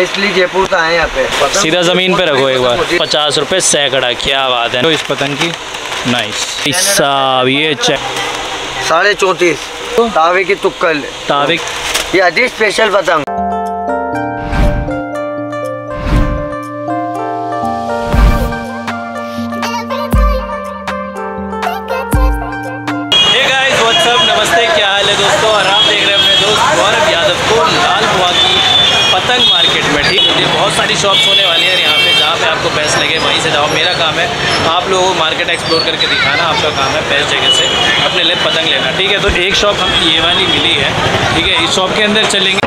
इसलिए जयपुर से आए यहाँ पे। सीधा जमीन पे रखो एक बार। 50 रुपए सैकड़ा, क्या बात है। तो इस पतंग की नाइस ये चेक 34.5 तावे की तुक्कल तावे। ये अजी स्पेशल पतंग। शॉप्स होने वाली हैं यहाँ पे, जहाँ पे आपको बेस्ट लगे वहीं से जाओ। मेरा काम है आप लोगों को मार्केट एक्सप्लोर करके दिखाना, आपका काम है बेस्ट जगह से अपने लिए पतंग लेना, ठीक है। तो एक शॉप हमें ये वाली मिली है, ठीक है, इस शॉप के अंदर चलेंगे।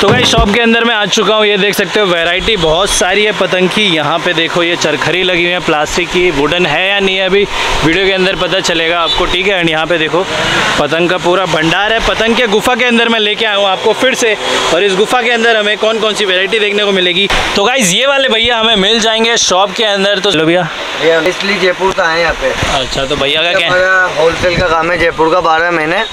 तो भाई शॉप के अंदर मैं आ चुका हूँ, ये देख सकते हो वैरायटी बहुत सारी है पतंग की। यहाँ पे देखो ये चरखरी लगी हुई है प्लास्टिक की, वुडन है या नहीं है अभी वीडियो के अंदर पता चलेगा आपको, ठीक है। एंड यहाँ पे देखो पतंग का पूरा भंडार है। पतंग के गुफा के अंदर मैं लेके आया हूँ आपको फिर से, और इस गुफा के अंदर हमें कौन कौन सी वेरायटी देखने को मिलेगी। तो गाइज ये वाले भैया हमें मिल जाएंगे शॉप के अंदर। तो चलो भैया इसलिए जयपुर से आए यहाँ पे। अच्छा तो भैया का क्या है? होलसेल का काम है जयपुर का, 12 महीने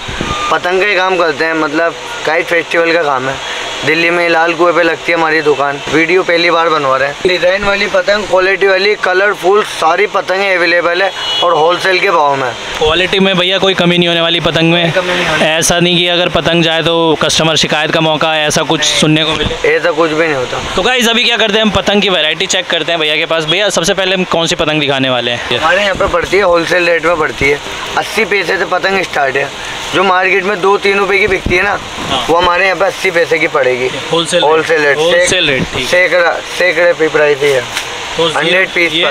पतंग का ही काम करते हैं, मतलब काइट फेस्टिवल का काम है। दिल्ली में लाल कुएं पे लगती है हमारी दुकान। वीडियो पहली बार बनवा रहे हैं। डिज़ाइन वाली पतंग, क्वालिटी वाली, कलरफुल सारी पतंगें अवेलेबल है और होलसेल के भाव में। क्वालिटी में भैया कोई कमी नहीं होने वाली पतंग में, ऐसा नहीं कि अगर पतंग जाए तो कस्टमर शिकायत का मौका, ऐसा कुछ सुनने को मिले, ऐसा कुछ भी नहीं होता। तो गाइस अभी क्या करते हैं, हम पतंग की वैरायटी चेक करते हैं भैया के पास। भैया सबसे पहले हम कौन सी पतंग दिखाने वाले हैं? हमारे यहाँ पे पड़ती है होलसेल रेट में पड़ती है, 80 पैसे से पतंग स्टार्ट है। जो मार्केट में 2-3 रुपए की बिकती है ना, वो हमारे यहाँ पे 80 पैसे की पड़ेगी होलसेल रेट। सैकड़े पे प्राइस है, 100 पीस ये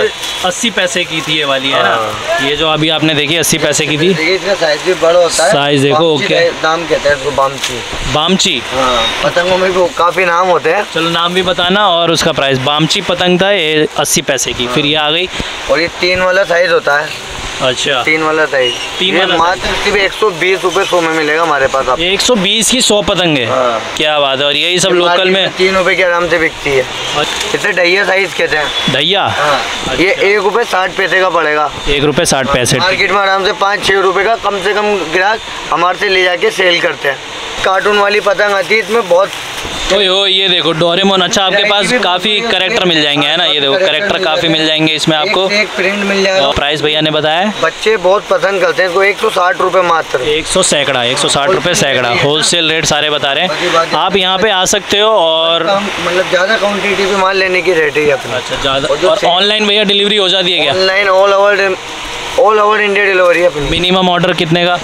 80 पैसे की थी ये वाली है ना, ये जो अभी आपने देखी 80 पैसे की थी। इसका साइज भी बड़ा होता है, साइज देखो ओके। नाम कहते हैं इसको बामची। बामची पतंगों में भी काफी नाम होते हैं। चलो नाम भी बताना और उसका प्राइस। बामची पतंग था ये 80 पैसे की। फिर ये आ गई, और ये 3 वाला साइज होता है। अच्छा 3 वाला साइज, 3 वाला मात्र सिर्फ 120 रुपए 100 में मिलेगा हमारे पास। आप 120 की 100 पतंग है, क्या बात है। और यही सब लोकल में 3 रुपए के आराम से बिकती है। इसे ढैया साइज कहते हैं, ढैया। ये 1 रुपए 60 पैसे का पड़ेगा, 1 रुपए 60 पैसे। मार्केट में आराम से 5-6 रुपए का कम से कम ग्राहक हमारे से ले जाके सेल करते हैं। कार्टून वाली पतंग आती है इसमें बहुत। तो ये देखो डोरेमोन। अच्छा आपके पास काफी करेक्टर मिल जाएंगे है ना, ये देखो करेक्टर काफी मिल जाएंगे इसमें आपको, एक प्रिंट मिल जाएगा। प्राइस भैया ने बताया बच्चे बहुत पसंद करते हैं इसको, 160 रुपए मात्र, 100 सैकड़ा, 160 रुपए सैकड़ा होलसेल रेट सारे बता रहे हैं। आप यहाँ पे आ सकते हो और मतलब ज्यादा क्वान्टिटी में माल लेने की रेट है अपना। अच्छा ज्यादा। और ऑनलाइन भैया डिलीवरी हो जाती है क्या? Online all over India delivery है। मिनिमम ऑर्डर कितने का?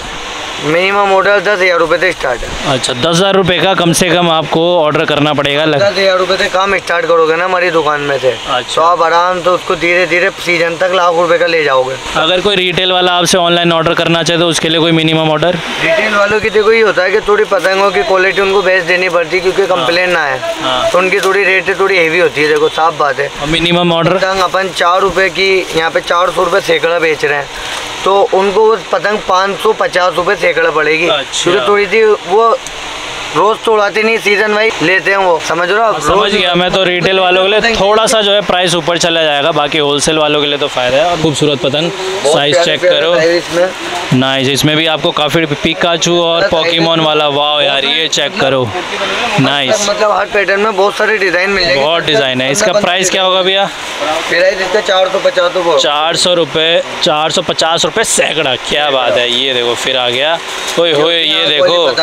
मिनिमम ऑर्डर 10,000 रुपए से स्टार्ट है। अच्छा 10,000 रुपए का कम से कम आपको ऑर्डर करना पड़ेगा। 10,000 रुपए से काम स्टार्ट करोगे ना हमारी दुकान में से, अच्छा। तो आप आराम से उसको धीरे धीरे सीजन तक लाखों रुपए का ले जाओगे। अगर कोई रिटेल वाला आपसे ऑनलाइन ऑर्डर करना चाहे तो उसके लिए कोई मिनिमम ऑर्डर? रिटेल वालों की देखो ये होता है की थोड़ी पतंगों की क्वालिटी उनको बेच देनी पड़ती है, क्योंकि कम्प्लेन ना है तो उनकी थोड़ी रेट थोड़ी हेवी होती है। देखो साफ बात है। मिनिमम ऑर्डर पतंग अपन 4 रुपए की यहाँ पे 400 रुपए सैकड़ा बेच रहे हैं, तो उनको वो पतंग 550 रुपए सैकड़ा पड़ेगी। अच्छा। तो थोड़ी सी वो रोज तो उड़ाते नहीं, सीजन वाइज लेते हैं वो, समझ रहे हो आप? समझ गया मैं। तो रिटेल वालों के लिए थोड़ा सा जो है प्राइस ऊपर चला जाएगा, बाकी होलसेल वालों के लिए तो फायदा है। खूबसूरत पतंग, साइज चेक करो नाइस। इसमें भी आपको काफी पिकाचू और पॉकीमोन वाला, वाह यार ये चेक करो नाइस। मतलब हर पैटर्न में बहुत सारे डिजाइन मिल जाएंगे, बहुत डिजाइन है। इसका प्राइस क्या होगा भैया? प्राइस इसका 450 रुपये, 450 रुपये सैकड़ा, क्या बात है। ये देखो फिर आ गया, ओए होए ये देखो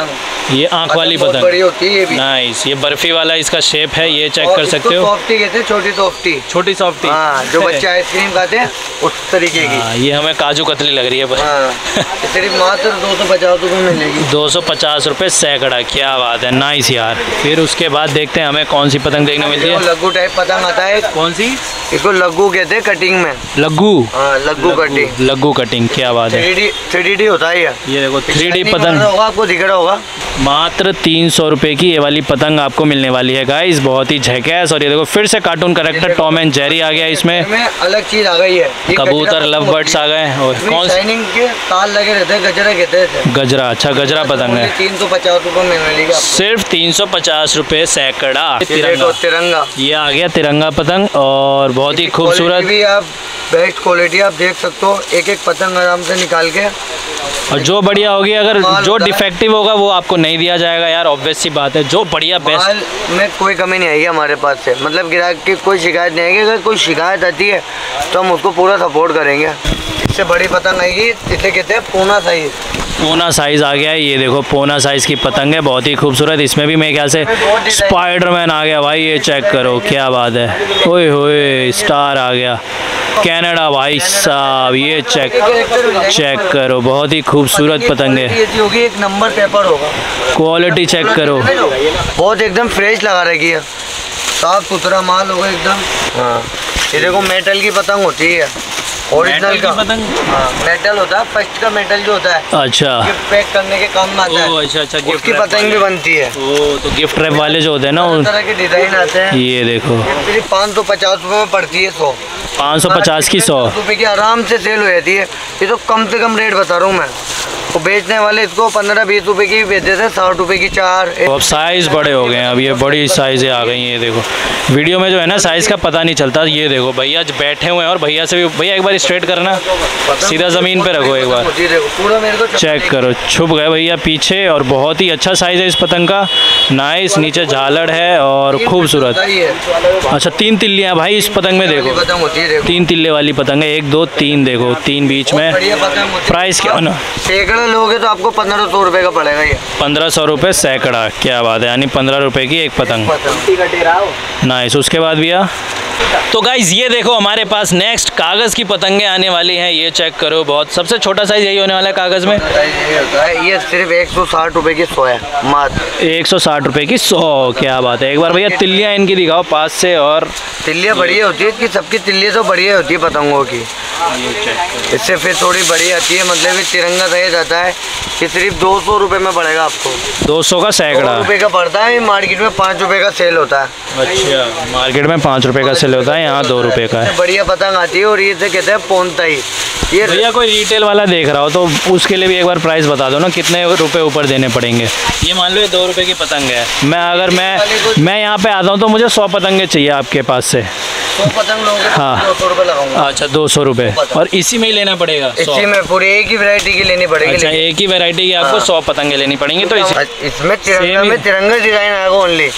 ये आँख वाली पतंग बड़ी होती है ये भी। नाइस ये बर्फी वाला इसका शेप है, ये चेक कर सकते हो। सॉफ्टी कहते हैं, छोटी सॉफ्टी, छोटी सॉफ्टी जो बच्चे आइसक्रीम खाते हैं उस तरीके की। ये हमें काजू कतली लग रही है सिर्फ मात्र 250 रुपये मिलेगी, 250 रुपये सैकड़ा, क्या बात है नाइस यार। फिर उसके बाद देखते हैं हमें कौन सी पतंग देखने मिलती है। लग्गू टाइप पतंग आता है। कौन सी? इसको लग्गू कहते हैं कटिंग में, लग्गू। लग्गू कटिंग, लग्गू कटिंग, क्या बात है। 3D होता है ये देखो, 3D पतंग होगा आपको दिख रहा होगा। मात्र 300 रुपये की ये वाली पतंग आपको मिलने वाली है गाइस, बहुत ही झकास। और ये देखो फिर से cartoon character Tom and Jerry आ गया, इसमें अलग चीज आ गई है, कबूतर लव बर्ड्स आ गए। और कौन के ताल लगे रहते गजरा कहते हैं, गजरा। अच्छा गजरा पतंग है 350 रुपये मिलने वाली, सिर्फ 350 रुपये सैकड़ा। तिरंगा ये आ गया, तिरंगा पतंग, और बहुत ही खूबसूरत भी, आप बेस्ट क्वालिटी आप देख सकते हो, एक एक पतंग आराम से निकाल के। और जो बढ़िया होगी, अगर जो डिफेक्टिव होगा वो आपको नहीं दिया जाएगा यार, ऑब्वियस सी बात है। जो बढ़िया बेस्ट में कोई कमी नहीं आएगी हमारे पास से, मतलब ग्राहक की कोई शिकायत नहीं आएगी। अगर कोई शिकायत आती है तो हम उसको पूरा सपोर्ट करेंगे। इससे बड़ी पतंग आएगी, इसे कहते हैं पूना साइज। पूना साइज आ गया है, ये देखो पूना साइज की पतंग है, बहुत ही खूबसूरत। इसमें भी मेरे ख्याल से स्पाइडरमैन आ गया भाई, ये चेक करो क्या बात है, ओए होए स्टार आ गया, कनाडा भाई साहब, ये चेक करो, बहुत ही खूबसूरत पतंग है, होगी एक नंबर पेपर होगा, क्वालिटी चेक करो, बहुत एकदम फ्रेश लगा रहेगी, साफ सुथरा माल होगा एकदम। हाँ ये देखो मेटल की पतंग होती है, ओरिजिनल का मेटल होता है, फर्स्ट का मेटल जो होता है। अच्छा गिफ्ट पैक करने के काम में आता है। अच्छा, गिफ्ट की पतंग भी बनती है। ओ तो गिफ्ट रैप वाले जो होते हैं ना, उन तरह के डिजाइन आते हैं। ये देखो 550 रुपये में पड़ती है, 550 की 100 रुपये की आराम से सेल हो जाती है। ये तो कम से कम रेट बता रहा हूँ मैं, तो बेचने वाले इसको 15-20 रुपये की बेच देते हैं, 60 रुपये की चार। अब साइज बड़े हो गए हैं, अब ये बड़ी साइजें आ गई हैं। ये देखो वीडियो में जो है ना साइज़ का पता नहीं चलता। ये देखो भैया आज बैठे हुए हैं, और भैया से भी, भैया एक बार स्ट्रेट करना, सीधा ज़मीन पे रखो एक बार, पूरा मेरे को चेक करो, छुप गए भैया पीछे। और बहुत ही अच्छा साइज़ है इस पतंग का, नाइस, नीचे झालड़ है और खूबसूरत। अच्छा 3 तिल्लियाँ भाई इस पतंग में, देखो 3 तिल्ले वाली पतंग है, 1 2 3, देखो 3 बीच में। प्राइस क्या होना, सैकड़ा लोगे तो आपको 1500 रुपये का पड़ेगा ये, 1500 रुपये सैकड़ा, क्या बात है, यानी 15 रुपये की एक पतंग, नाइस। उसके बाद भैया तो गाइज ये देखो हमारे पास नेक्स्ट कागज़ की पतंगें आने वाली हैं, ये चेक करो, बहुत सबसे छोटा साइज यही होने वाला है कागज़ में। ये सिर्फ 160 रुपये की 100 है मात्र, 160 रुपये की 100, क्या बात है। एक बार भैया तिल्लियाँ इनकी दिखाओ पास से, और तिल्लियाँ बढ़िया होती है कि सबकी तिल्लियाँ तो बढ़िया होती है पतंगों की, इससे फिर थोड़ी बढ़िया आती है, मतलब तिरंगा साइज आता है। ये सिर्फ 200 रुपये में पड़ेगा आपको, 200 का सैकड़ा का पड़ता है, मार्केट में 5 रुपये का सेल होता है। अच्छा मार्केट में 5 रुपये का सेल होता है, यहाँ 2 रुपये का है। बढ़िया पतंग आती है, और ये से कहते हैं पोनताई। ये भैया कोई रिटेल वाला देख रहा हो तो उसके लिए भी एक बार प्राइस बता दो ना, कितने रुपए ऊपर देने पड़ेंगे। ये मान लो ये 2 रुपये की पतंग है, मैं अगर मैं यहाँ पे आता हूँ तो मुझे 100 पतंगे चाहिए आपके पास से, 100 पतंग लोगे, हाँ 200 रुपये लगाऊंगा। अच्छा 200 रुपये, और इसी में ही लेना पड़ेगा, इसी में पूरी एक ही वैरायटी की लेनी पड़ेगी। अच्छा एक ही वैरायटी की आपको 100 पतंगे लेनी पड़ेंगी, तो इसमें तिरंगा डिजाइन आएगा ओनली।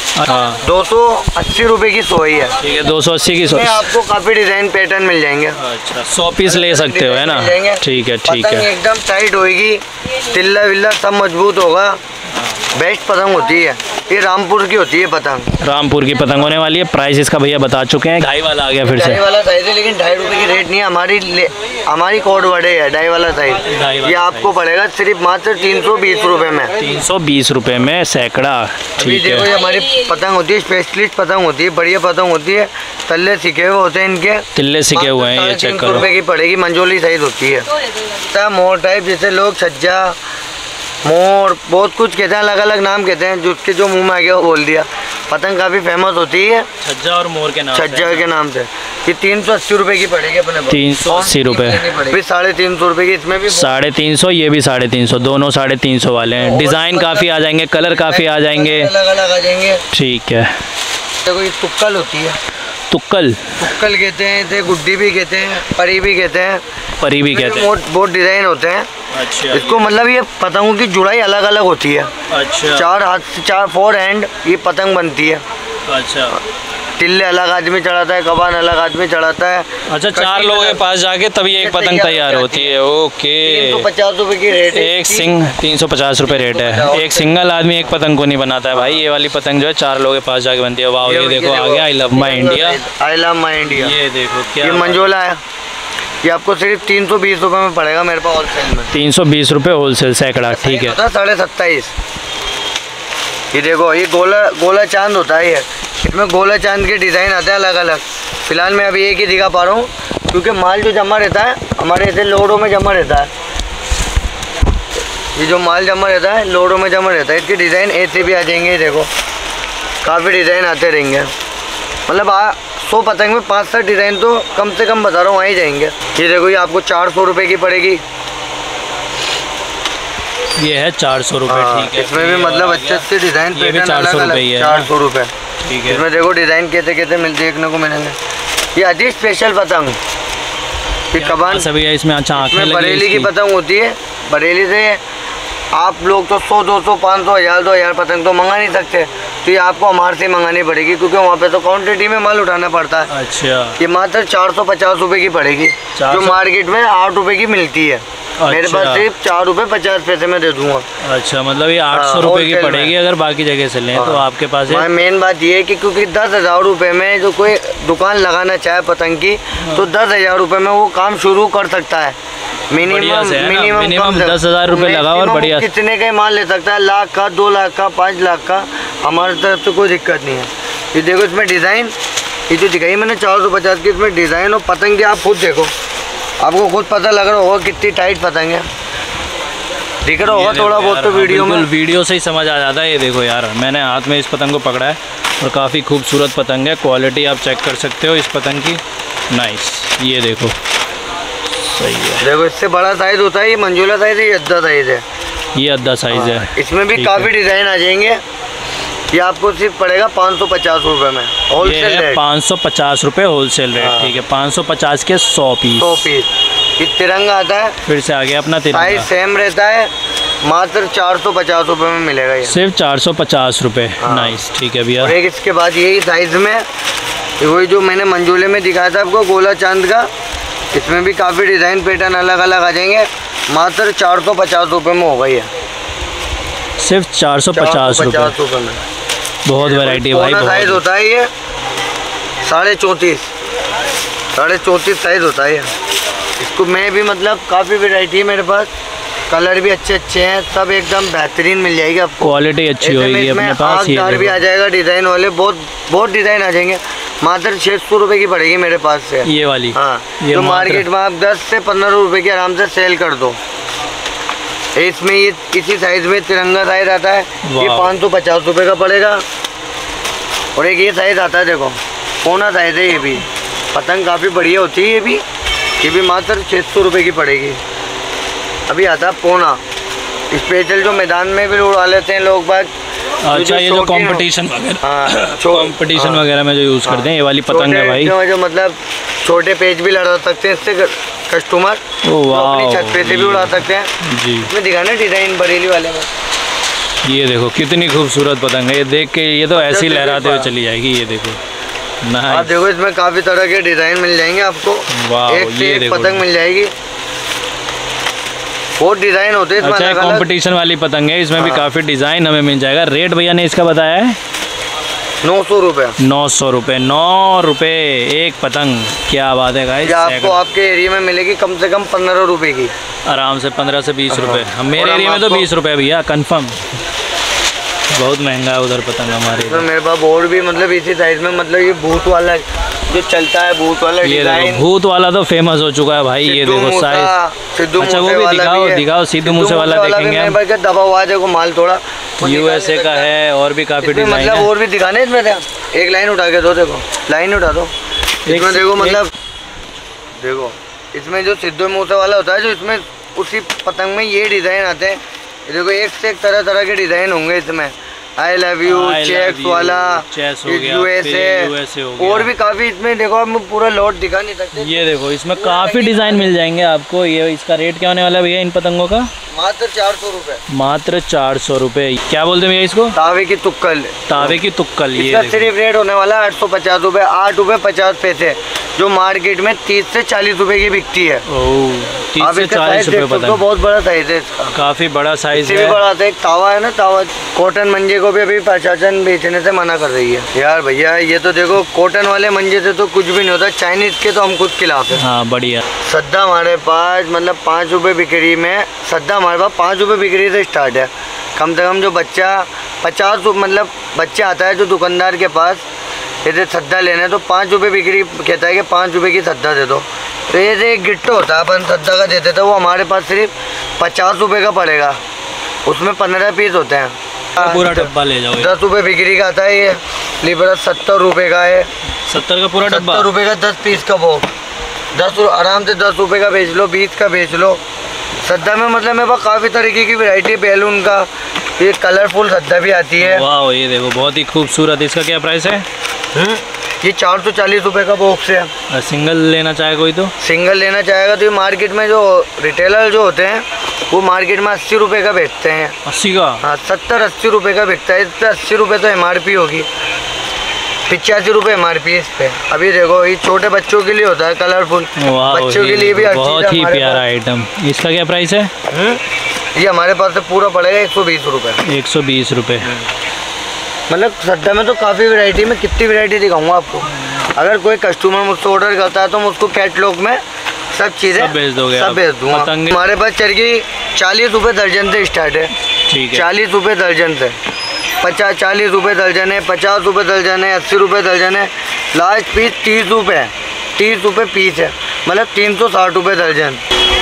280 रुपये की 100 ही है, ठीक है 280 की 100, आपको काफी डिजाइन पैटर्न मिल जाएंगे। अच्छा 100 पीस ले सकते हो है ना, ठीक है ठीक है। एकदम टाइट होगी, तिल्ला विल्ला सब मजबूत होगा, बेस्ट पतंग होती है ये, रामपुर की होती है पतंग, रामपुर की पतंग होने वाली है। प्राइस इसका भैया बता चुके हैं, ढाई वाला आ गया फिर से, ढाई वाला साइज है, लेकिन 2.5 रुपये की रेट नहीं है हमारी, हमारी कोड वर्ड है ढाई वाला साइज। ये आपको पड़ेगा सिर्फ मात्र 320 रुपये में, 320 रुपये में सैकड़ा, ठीक है। ये हमारी पतंग होती है, स्पेशलिस्ट पतंग होती है, बढ़िया पतंग होती है, तल्ले सिके हुए होते हैं इनके, तिल्ले सिके हुए हैं, ये चेक करो। 300 रुपये की पड़ेगी, मंजोली साइज होती है, मोर टाइप, जैसे लोग सज्जा मोर बहुत कुछ कहते हैं, अलग अलग नाम कहते हैं, जिसके जो मुंह में आ गया वो बोल दिया। पतंग काफी फेमस होती है छज्जा और मोर के नाम, छज्जा के नाम से। ये 380 रुपये की पड़ेगी अपने, 380 रुपये, फिर 350 रुपये की, इसमें भी 350, ये भी 350, दोनों 350 वाले हैं। डिजाइन काफी आ जाएंगे, कलर काफी आ जाएंगे, अलग अलग आ जाएंगे, ठीक है। देखो ये तुक्कल होती है, तुक्कल कहते हैं इसे, गुड्डी भी कहते हैं, परी भी कहते हैं, बहुत डिजाइन होते हैं। अच्छा इसको मतलब ये पतंगों की जुड़ाई अलग अलग होती है। अच्छा 4 हाथ 4 हैंड ये पतंग बनती है। अच्छा तिल्ले अलग आदमी चढ़ाता है, कबान अलग आदमी चढ़ाता है। अच्छा 4 लोगों के पास जाके तभी एक पतंग तैयार होती है। ओके 350 रुपये की रेट है, एक सिंग 350 रुपये रेट है, एक सिंगल आदमी एक पतंग को नहीं बनाता है भाई। ये वाली पतंग जो है 4 लोगों के पास जाके बनती है। वाह ये देखो आ गया I love my India, I love my India, ये देखो क्या मंजोला है। ये आपको सिर्फ 320 रुपये में पड़ेगा मेरे पास होलसेल में, 320 रुपये होलसेल सैकड़ा, ठीक है 27.5। ये देखो ये गोला चांद होता है, इसमें गोला चांद के डिज़ाइन आते हैं अलग अलग। फिलहाल मैं अभी एक ही दिखा पा रहा हूँ क्योंकि माल जो जमा रहता है हमारे ऐसे लोडों में जमा रहता है, ये जो माल जमा रहता है लोडों में जमा रहता है, इसकी डिज़ाइन ऐसे भी आ जाएंगे। देखो काफ़ी डिज़ाइन आते रहेंगे, मतलब 100 पतंग में 5-7 डिज़ाइन तो कम से कम बता रहा हूँ आ ही जाएंगे। ये देखो ये आपको 400 रुपये की पड़ेगी, ये है 400 रुपये। ठीक है, इसमें भी मतलब अच्छे अच्छे डिज़ाइन पे 400 रुपये। ठीक है, इसमें देखो डिज़ाइन कैसे कैसे मिलते देखने को मिलेंगे। ये अजीज स्पेशल पतंग कबान सभी है इसमें। अच्छा, इसमें बरेली की पतंग होती है। बरेली से आप लोग तो 100, 200, 500, 1000, 2000 पतंग तो मंगा नहीं सकते, तो ये आपको हमारे से मंगानी पड़ेगी क्योंकि वहाँ पे तो क्वांटिटी में माल उठाना पड़ता है। अच्छा, ये मात्र 450 रुपये की पड़ेगी, जो मार्केट में 8 रुपये की मिलती है। अच्छा, मेरे पास सिर्फ 4 रुपये 50 पैसे में दे दूंगा। अच्छा, मतलब ये 800 रुपये की पड़ेगी अगर बाकी जगह से लें तो आपके पास है। मेन बात ये है कि क्योंकि 10,000 रुपये में जो कोई दुकान लगाना चाहे पतंग की तो 10,000 रुपये में वो काम शुरू कर सकता है। मिनिमम 10,000 रुपये लगा और बढ़िया कितने का माल ले सकता है, लाख का, 2 लाख का, 5 लाख का, हमारे तरफ से कोई दिक्कत नहीं है। ये देखो इसमें डिज़ाइन, ये जो दिखाई मैंने 450 की, इसमें डिज़ाइन और पतंग की आप खुद देखो, आपको खुद पता लग रहा होगा कितनी टाइट पतंग है। दिख रहा होगा थोड़ा बहुत तो वीडियो में, वीडियो से ही समझ आ जाता है। ये देखो यार, मैंने हाथ में इस पतंग को पकड़ा है और काफ़ी खूबसूरत पतंग है। क्वालिटी आप चेक कर सकते हो इस पतंग की, नाइस। ये देखो सही है, देखो इससे बड़ा साइज़ होता है। ये मंजूला साइज़ है, ये अद्दा साइज़ है, ये अद्दा साइज़ है। इसमें भी काफ़ी डिज़ाइन आ जाएंगे। ये आपको सिर्फ पड़ेगा 550 रुपये में होलसेल रेट। 550 रुपये होलसेल रेट। ठीक है, 550 के 100 पीस। 100 पीस ये तिरंगा आता है, फिर से आ गया अपना तिरंगा। साइज सेम रहता है, मात्र 450 रुपये में मिलेगा ये, सिर्फ 450 रुपये। नाइस, ठीक है भैया। एक इसके बाद यही साइज में वही जो मैंने मंजूले में दिखाया था आपको, गोला चांद का, इसमें भी काफ़ी डिज़ाइन पैटर्न अलग अलग आ जाएंगे। मात्र 450 रुपये में होगा ये, सिर्फ 450 रुपये में। बहुत वैरायटी है भाई, साइज होता है ये 34.5 साइज होता है ये। इसको मैं भी मतलब काफ़ी वैरायटी है मेरे पास, कलर भी अच्छे अच्छे हैं, सब एकदम बेहतरीन मिल जाएगी आपको, क्वालिटी अच्छी होगी अपने पास। ये भी आ जाएगा डिज़ाइन वाले, बहुत डिज़ाइन आ जाएंगे। मात्र 600 रुपये की पड़ेगी मेरे पास से ये वाली। हाँ, तो मार्केट में आप 10 से 15 रुपये की आराम से सेल कर दो। इसमें ये इसी साइज में तिरंगा साइज आता है, ये 550 रुपये का पड़ेगा। और एक ये साइज आता है, देखो कोना साइज है, ये भी पतंग काफ़ी बढ़िया होती है। ये भी मात्र 600 रुपये की पड़ेगी। अभी आता है पोना स्पेशल, जो मैदान में भी उड़ा लेते हैं लोग बाग। अच्छा, ये जो कंपटीशन वगैरह में जो यूज़ करते हैं, ये वाली पतंग है भाई, जो मतलब छोटे पेज भी लड़ा सकते हैं इससे कस्टमर, तो अपनी छत पे से भी उड़ा सकते हैं जी। इसमें दिखाना डिज़ाइन बरेली वाले में, ये देखो कितनी खूबसूरत पतंग है। ये देख के ये तो ऐसी लहराते हुए चली जाएगी। ये देखो ना, आप देखो इसमें काफ़ी तरह के डिज़ाइन मिल जाएंगे आपको, एक से एक पतंग मिल जाएगी, बहुत डिज़ाइन होते हैं। अच्छा, कंपटीशन वाली पतंग है, इसमें भी काफ़ी डिज़ाइन हमें मिल जाएगा। रेट भैया ने इसका बताया है 900 रुपये। 900 रुपये, 9 रुपये एक पतंग, क्या बात है गाइस। आपको आपके एरिया में मिलेगी कम से कम 15 रुपये की, आराम से 15 से 20 रुपये। हम मेरे एरिया में तो 20 रुपये भैया कन्फर्म, बहुत महंगा है उधर पतंग हमारे। तो मेरे पास और भी मतलब इसी साइज में, मतलब ये भूत वाला जो चलता है, भूत वाला डिजाइन, भूत वाला तो फेमस हो चुका है भाई। ये देखो साइज, अच्छा वो भी दिखाओ सिद्धू मूसे वाला देखेंगे हम। दबा हुआ देखो माल, थोड़ा यूएसए का है, और भी काफी डिजाइन मतलब और भी दिखाने। इसमें एक लाइन उठा के दो, देखो लाइन उठा दो। इसमें देखो मतलब देखो, इसमें जो सिद्धू मूसे वाला होता है, जो इसमें उसी पतंग में ये डिजाइन आते हैं। देखो एक से एक तरह तरह के डिजाइन होंगे इसमें। आई लव यू, चेक्स वाला, यूएसए, और भी काफी इसमें। देखो आप पूरा लॉट दिखा नहीं सकते। ये देखो इसमें काफी डिजाइन मिल जाएंगे आपको। ये इसका रेट क्या होने वाला है भैया इन पतंगों का? मात्र 400 रुपये। मात्र 400 रुपये। क्या बोलते हैं भैया इसको? तावे की तुक्कल। तावे की तुक्कल, ये सिर्फ रेट होने वाला 850 रुपये, 8 रुपये 50 पैसे, जो मार्केट में 30 से 40 रुपये की बिकती है। ओह, 30 से 40 रुपये पतंग, बहुत बड़ा साइज है इसका, काफी बड़ा साइज है, बड़ा था। एक तावा है ना, तावा कॉटन मंजे को भी अभी प्रशासन बेचने से मना कर रही है। यार भैया ये तो देखो, कॉटन वाले मंजे से तो कुछ भी नहीं होता, चाइनीज के तो हम खुद खिलाफ है। हाँ, बढ़िया सद्दा हमारे पास, मतलब 5 रुपये बिक्री में सद्दा हमारे पास 5 रुपये बिक्री से स्टार्ट है। कम से कम जो बच्चा 50 मतलब बच्चा आता है जो दुकानदार के पास, यदि सद्दा लेना है तो 5 रुपये बिक्री कहता है कि 5 रुपये की सद्दा दे दो। तो ये जो एक गिट्टो होता है अपन सद्दा का देते थे, वो हमारे पास सिर्फ 50 रुपये का पड़ेगा। उसमें 15 पीस होते हैं। पूरा डब्बा ले जाओ। 10 रुपये बिक्री का आता है ये लिबरा, 70 रुपये का है। 70 का पूरा डब्बा, 70 रुपये का 10 पीस का। वो 10 आराम से 10 रुपये का बेच लो, 20 का बेच लो। सद्दा में मतलब मेरे पास काफ़ी तरीके की वैरायटी है। बैलून का ये कलरफुल सद्दा भी आती है। वाह, ये देखो बहुत ही खूबसूरत। इसका क्या प्राइस है? ये 440 रुपये का बॉक्स है। सिंगल लेना चाहे कोई तो? सिंगल लेना चाहेगा तो ये मार्केट में जो रिटेलर जो होते हैं वो मार्केट में 80 रुपये का बेचते हैं। 80 का? हाँ, 70-80 रुपये का बिकता है। इस पर 80 रुपये तो MRP होगी, 85 रुपये MRP इस पे। अभी देखो ये छोटे बच्चों के लिए होता है कलरफुल, बच्चों के लिए भी बहुत ही प्यारा आइटम। इसका क्या प्राइस है? ये हमारे पास से पूरा पड़ेगा 120 रुपये। 120 रुपये। मतलब सद्दा में तो काफ़ी वैरायटी, में कितनी वैरायटी दिखाऊंगा आपको। अगर कोई कस्टमर मुझसे ऑर्डर करता है तो मैं उसको कैटलॉग में सब चीज़ें सब भेज दूँगा। हमारे पास चरखी 40 रुपये दर्जन से स्टार्ट है। ठीक है, 40 रुपये दर्जन से। 40 रुपये दर्जन है, 50 रुपये दर्जन है, 80 रुपये दर्जन है। लास्ट पीस 30 रुपये है, 30 रुपये पीस है, मतलब 360 रुपये दर्जन।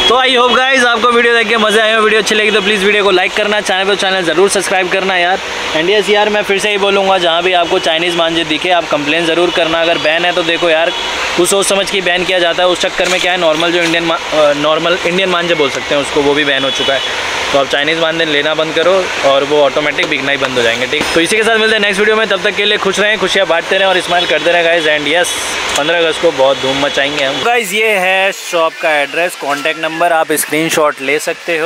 तो आई होप गाइस आपको वीडियो देख के मज़े आए हो। वीडियो अच्छी लगी तो प्लीज़ वीडियो को लाइक करना, चैनल ज़रूर सब्सक्राइब करना यार। एंड यस यार, मैं फिर से ही बोलूँगा, जहाँ भी आपको चाइनीज़ मांझे दिखे आप कंप्लेन ज़रूर करना। अगर बैन है तो देखो यार, कुछ सोच समझ के बैन किया जाता है। उस चक्कर में क्या है, नॉर्मल जो इंडियन मांझे बोल सकते हैं उसको, वो भी बैन हो चुका है। तो आप चाइनीज़ मांझे लेना बंद करो और वो ऑटोमेटिक बिकना ही बंद हो जाएंगे। ठीक, तो इसी के साथ मिलते हैं नेक्स्ट वीडियो में। तब तक के लिए खुश रहें, खुशियाँ बांटते रहें और स्माइल करते रहें गाइज। एंड यस, 15 अगस्त को बहुत धूम मचाएंगे हम गाइज। ये है शॉप का एड्रेस, कॉन्टैक्ट नंबर आप स्क्रीनशॉट ले सकते हो।